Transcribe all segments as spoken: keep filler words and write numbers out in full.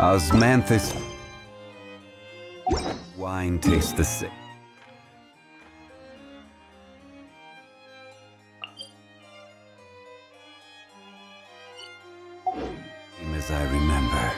Osmanthus wine tastes the same. As I remember.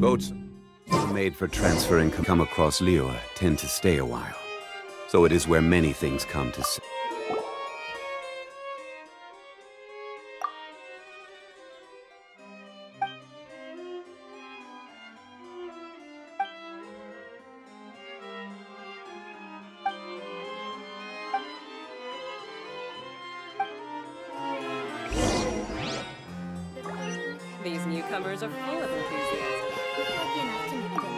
Boats are made for transferring come across Liyue, tend to stay a while. So it is where many things come to see. These newcomers are full of enthusiasm. We're lucky enough to meet them.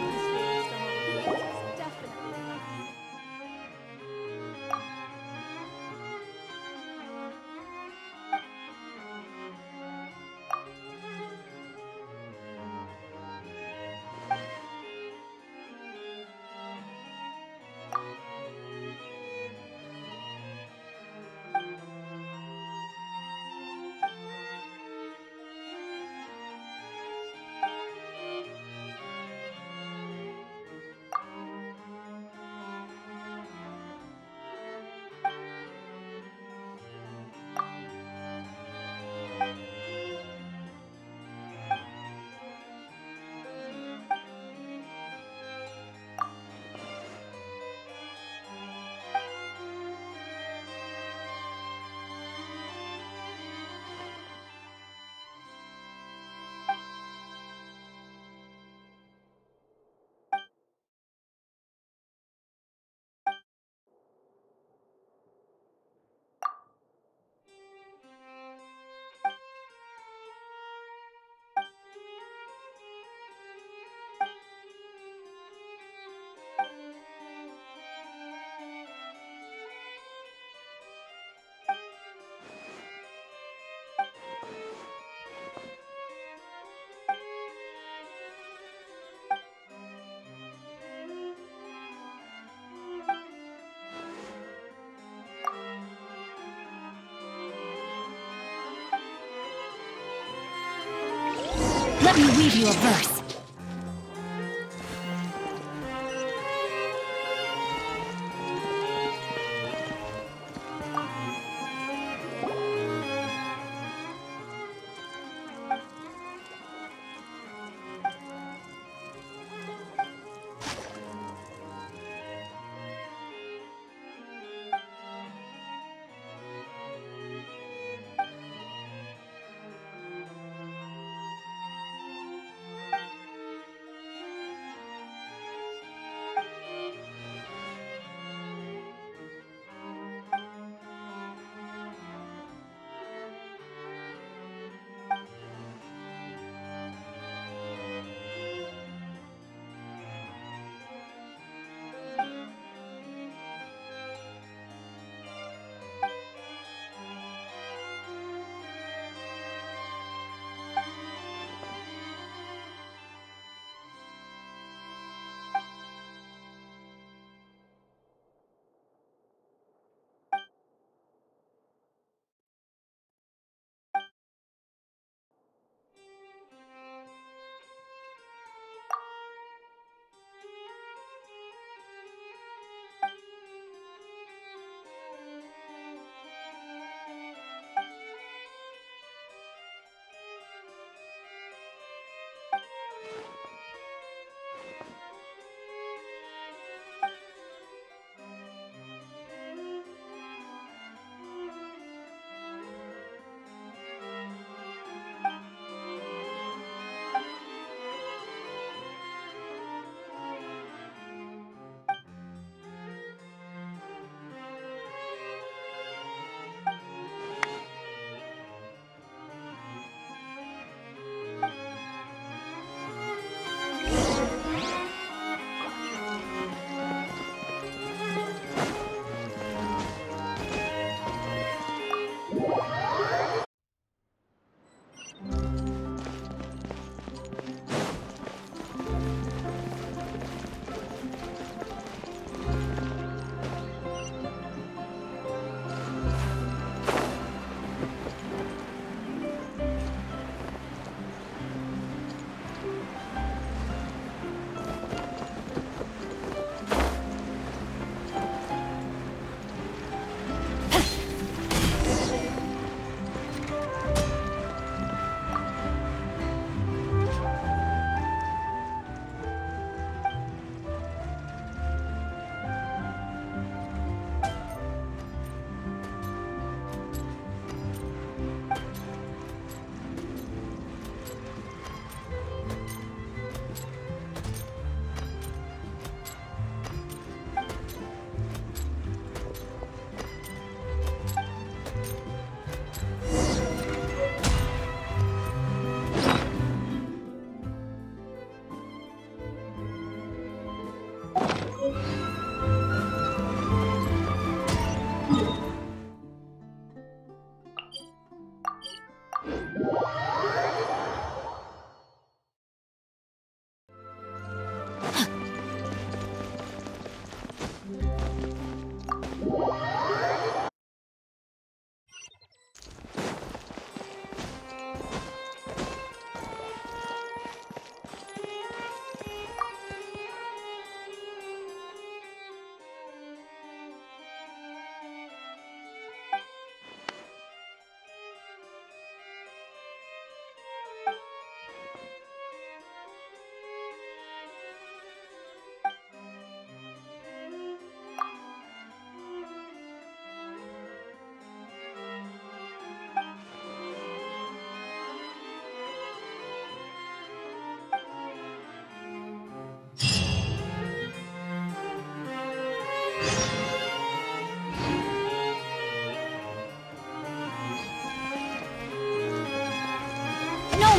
Let me read you a verse.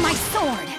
my sword!